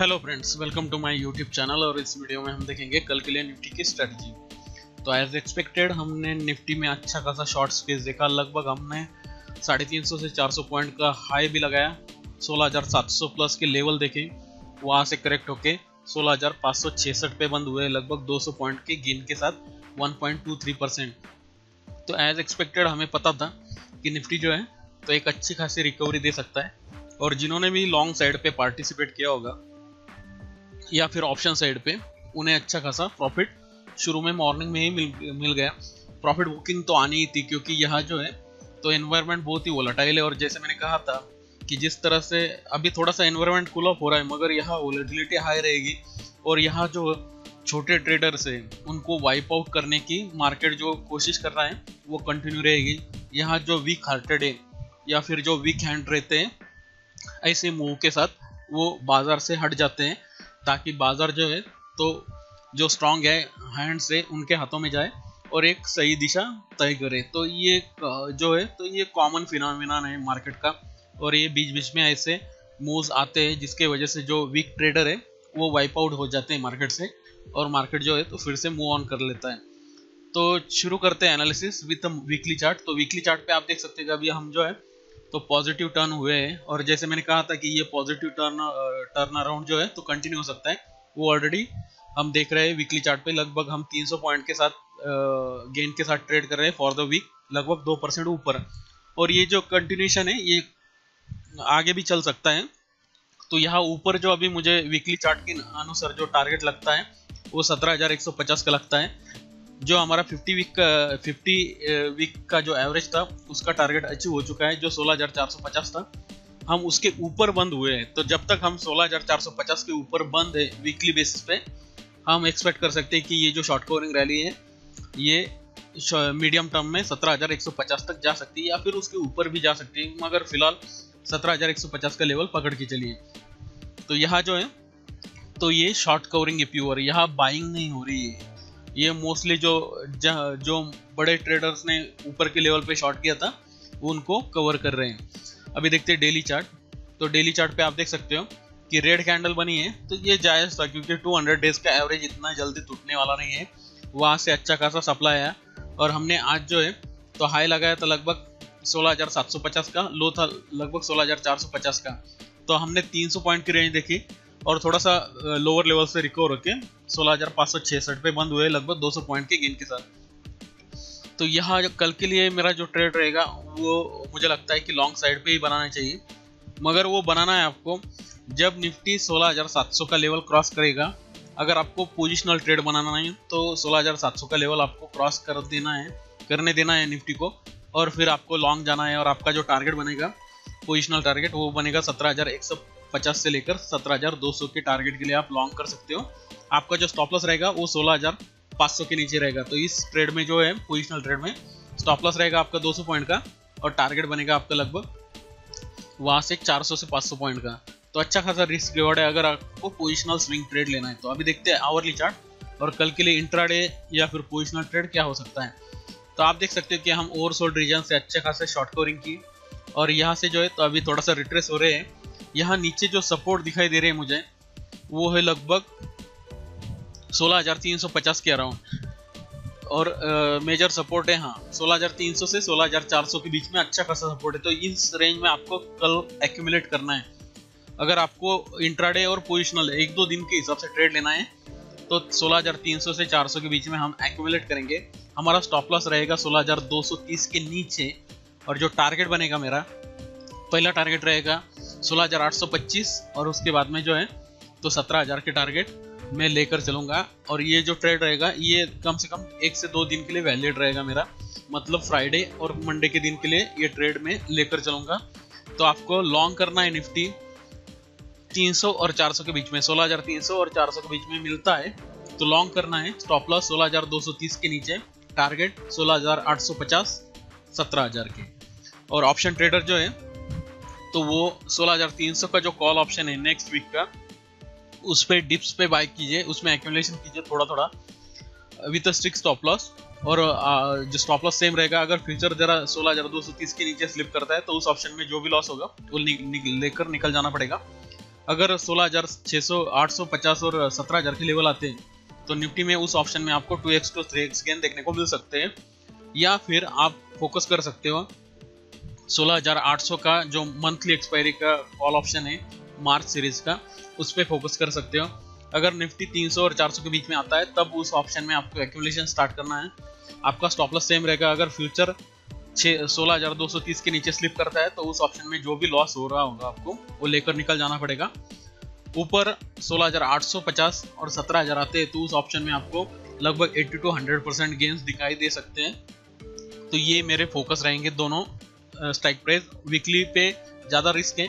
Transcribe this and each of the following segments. Hello friends, welcome to my YouTube channel. और इस video में हम देखेंगे कल के लिए निफ्टी की स्ट्रेटजी। तो एज एक्सपेक्टेड हमने निफ्टी में अच्छा खासा शॉर्ट स्पेस देखा। लगभग हमने 350 से 400 पॉइंट का हाई भी लगाया, 16,700 प्लस के लेवल देखे, वहाँ से करेक्ट होके 16,566 पे बंद हुए, लगभग 200 पॉइंट के गेन के साथ 1.23%। तो एज एक्सपेक्टेड हमें पता था कि निफ्टी जो है तो एक अच्छी खासी रिकवरी दे सकता है। और जिन्होंने भी लॉन्ग साइड पे पार्टिसिपेट किया होगा या फिर ऑप्शन साइड पे, उन्हें अच्छा खासा प्रॉफिट शुरू में मॉर्निंग में ही मिल गया। प्रॉफिट बुकिंग तो आनी ही थी, क्योंकि यहाँ जो है तो एनवायरनमेंट बहुत ही वोलेटाइल है। और जैसे मैंने कहा था कि जिस तरह से अभी थोड़ा सा एनवायरनमेंट कूल ऑफ हो रहा है, मगर यहाँ वोलेटिलिटी हाई रहेगी और यहाँ जो छोटे ट्रेडर्स हैं उनको वाइप आउट करने की मार्केट जो कोशिश कर रहा है वो कंटिन्यू रहेगी। यहाँ जो वीक हार्टेड है या फिर जो वीक हैंड रहते हैं, ऐसे मूव के साथ वो बाज़ार से हट जाते हैं, ताकि बाज़ार जो है तो जो स्ट्रॉन्ग है हैंड से उनके हाथों में जाए और एक सही दिशा तय करे। तो ये जो है तो ये कॉमन फिनोमिना है मार्केट का। और ये बीच बीच में ऐसे मूव्स आते हैं जिसके वजह से जो वीक ट्रेडर है वो वाइप आउट हो जाते हैं मार्केट से, और मार्केट जो है तो फिर से मूव ऑन कर लेता है। तो शुरू करते हैं एनालिसिस विद वीकली चार्ट। तो वीकली चार्ट पे आप देख सकते हैं कि अभी हम जो है तो पॉजिटिव टर्न हुए हैं। और जैसे मैंने कहा था कि ये पॉजिटिव टर्न अराउंड जो है तो कंटिन्यू हो सकता है, वो ऑलरेडी हम देख रहे हैं। वीकली चार्ट पे लगभग हम 300 पॉइंट के साथ गेन के साथ ट्रेड कर रहे हैं फॉर द वीक, लगभग 2% ऊपर। और ये जो कंटिन्यूशन है ये आगे भी चल सकता है। तो यहाँ ऊपर जो अभी मुझे वीकली चार्ट के अनुसार जो टारगेट लगता है वो 17,150 का लगता है। जो हमारा 50 वीक का जो एवरेज था उसका टारगेट अचीव हो चुका है, जो 16,450 था। हम उसके ऊपर बंद हुए हैं। तो जब तक हम 16,450 के ऊपर बंद है वीकली बेसिस पे, हम एक्सपेक्ट कर सकते हैं कि ये जो शॉर्ट कवरिंग रैली है ये मीडियम टर्म में 17,150 तक जा सकती है या फिर उसके ऊपर भी जा सकती है। मगर फिलहाल 17,150 का लेवल पकड़ के चलिए। तो यहाँ जो है तो ये शॉर्ट कवरिंग है प्योर, यहाँ बाइंग नहीं हो रही है। ये मोस्टली जो बड़े ट्रेडर्स ने ऊपर के लेवल पे शॉर्ट किया था वो उनको कवर कर रहे हैं। अभी देखते हैं डेली चार्ट। तो डेली चार्ट पे आप देख सकते हो कि रेड कैंडल बनी है, तो ये जायज़ था क्योंकि 200 डेज का एवरेज इतना जल्दी टूटने वाला नहीं है। वहाँ से अच्छा खासा सप्लाई आया और हमने आज जो है तो हाई लगाया था लगभग 16,750 का, लो था लगभग 16,450 का। तो हमने 300 पॉइंट की रेंज देखी और थोड़ा सा लोअर लेवल से रिकवर होके 16,566 पे बंद हुए, लगभग 200 पॉइंट के गेन के साथ। तो यहाँ कल के लिए मेरा जो ट्रेड रहेगा वो मुझे लगता है कि लॉन्ग साइड पे ही बनाना चाहिए। मगर वो बनाना है आपको जब निफ्टी 16,700 का लेवल क्रॉस करेगा। अगर आपको पोजिशनल ट्रेड बनाना नहीं तो 16,700 का लेवल आपको क्रॉस करने देना है निफ्टी को, और फिर आपको लॉन्ग जाना है। और आपका जो टारगेट बनेगा पोजिशनल टारगेट वो बनेगा 17,150 से लेकर 17,200 के टारगेट के लिए आप लॉन्ग कर सकते हो। आपका जो स्टॉप लॉस रहेगा वो 16,500 के नीचे रहेगा। तो इस ट्रेड में जो है पोजिशनल ट्रेड में स्टॉप लॉस रहेगा आपका 200 पॉइंट का और टारगेट बनेगा आपका लगभग वहाँ से 400 से 500 पॉइंट का। तो अच्छा खासा रिस्क रिवॉर्ड है अगर आपको पोजिशनल स्विंग ट्रेड लेना है। तो अभी देखते हैं आवरली चार्ट और कल के लिए इंट्राडे या फिर पोजिशनल ट्रेड क्या हो सकता है। तो आप देख सकते हो कि हम ओवरसोल्ड रीजन से अच्छे खासे शॉर्ट कवरिंग की और यहाँ से जो है तो अभी थोड़ा सा रिट्रेस हो रहे हैं। यहाँ नीचे जो सपोर्ट दिखाई दे रहे हैं मुझे वो है लगभग 16,350 के अराउंड, और मेजर सपोर्ट है हाँ 16,300 से 16,400 के बीच में अच्छा खासा सपोर्ट है। तो इस रेंज में आपको कल एक्यूमुलेट करना है। अगर आपको इंट्राडे और पोजिशनल एक दो दिन के हिसाब से ट्रेड लेना है तो 16,300 से 400 के बीच में हम एक्यूमुलेट करेंगे। हमारा स्टॉप लॉस रहेगा 16,230 के नीचे और जो टारगेट बनेगा मेरा पहला टारगेट रहेगा 16,825 और उसके बाद में जो है तो 17,000 के टारगेट मैं लेकर चलूँगा। और ये जो ट्रेड रहेगा ये कम से कम 1 से 2 दिन के लिए वैलिड रहेगा मेरा, मतलब फ्राइडे और मंडे के दिन के लिए ये ट्रेड मैं लेकर चलूँगा। तो आपको लॉन्ग करना है निफ्टी 300 और 400 के बीच में। 16,300 और 400 के बीच में मिलता है तो लॉन्ग करना है। स्टॉप लॉस 16,230 के नीचे, टारगेट 16,850 17,000 के। और ऑप्शन ट्रेडर जो है तो वो 16,300 का जो कॉल ऑप्शन है नेक्स्ट वीक का, उस पर डिप्स पे बाय कीजिए, उसमें एक्यूमुलेशन कीजिए थोड़ा थोड़ा with a strict stop loss. और जो स्टॉप लॉस सेम रहेगा। अगर फ्यूचर जरा 16,230 के नीचे स्लिप करता है तो उस ऑप्शन में जो भी लॉस होगा वो लेकर निकल जाना पड़ेगा। अगर 16,600, 850 और 17,000 के लेवल आते हैं तो निफ्टी में उस ऑप्शन में आपको 2x टू 3x गेन देखने को मिल सकते हैं। या फिर आप फोकस कर सकते हो 16,800 का जो मंथली एक्सपायरी का कॉल ऑप्शन है मार्च सीरीज का, उस पर फोकस कर सकते हो। अगर निफ्टी 300 और 400 के बीच में आता है तब उस ऑप्शन में आपको एक्यूमुलेशन स्टार्ट करना है। आपका स्टॉप लॉस सेम रहेगा। अगर फ्यूचर 16,230 के नीचे स्लिप करता है तो उस ऑप्शन में जो भी लॉस हो रहा होगा आपको वो लेकर निकल जाना पड़ेगा। ऊपर 16,850 और 17,000 आते हैं तो उस ऑप्शन में आपको लगभग 80 to 100% गेंस दिखाई दे सकते हैं। तो ये मेरे फोकस रहेंगे दोनों स्ट्राइक प्राइस। वीकली पे ज़्यादा रिस्क है,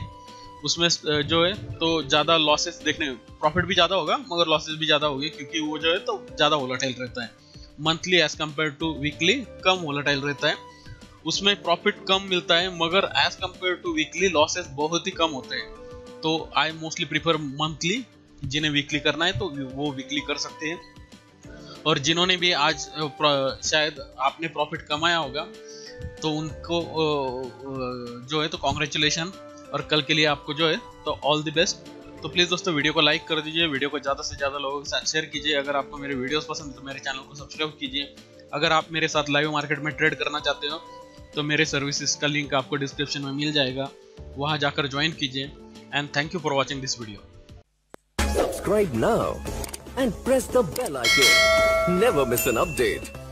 उसमें जो है तो ज़्यादा लॉसेस देखने, प्रॉफिट भी ज़्यादा होगा मगर लॉसेस भी ज़्यादा होगी क्योंकि वो जो है तो ज़्यादा वोलेटाइल रहता है। Monthly as compare to weekly कम वोलेटाइल रहता है, उसमें प्रॉफिट कम मिलता है मगर as compare to weekly losses बहुत ही कम होते हैं। तो आई मोस्टली प्रीफर मंथली। जिन्हें वीकली करना है तो वो वीकली कर सकते हैं। और जिन्होंने भी आज शायद आपने प्रॉफिट कमाया होगा तो उनको जो है तो कॉन्ग्रेचुलेशन, और कल के लिए आपको जो है तो ऑल द बेस्ट। तो प्लीज़ दोस्तों वीडियो को लाइक कर दीजिए, वीडियो को ज़्यादा से ज़्यादा लोगों के साथ शेयर कीजिए। अगर आपको मेरे वीडियोस पसंद है तो मेरे चैनल को सब्सक्राइब कीजिए। अगर आप मेरे साथ लाइव मार्केट में ट्रेड करना चाहते हो तो मेरे सर्विसेज का लिंक आपको डिस्क्रिप्शन में मिल जाएगा, वहाँ जाकर ज्वाइन कीजिए। And thank you for watching this video. Subscribe now and press the bell icon, never miss an update.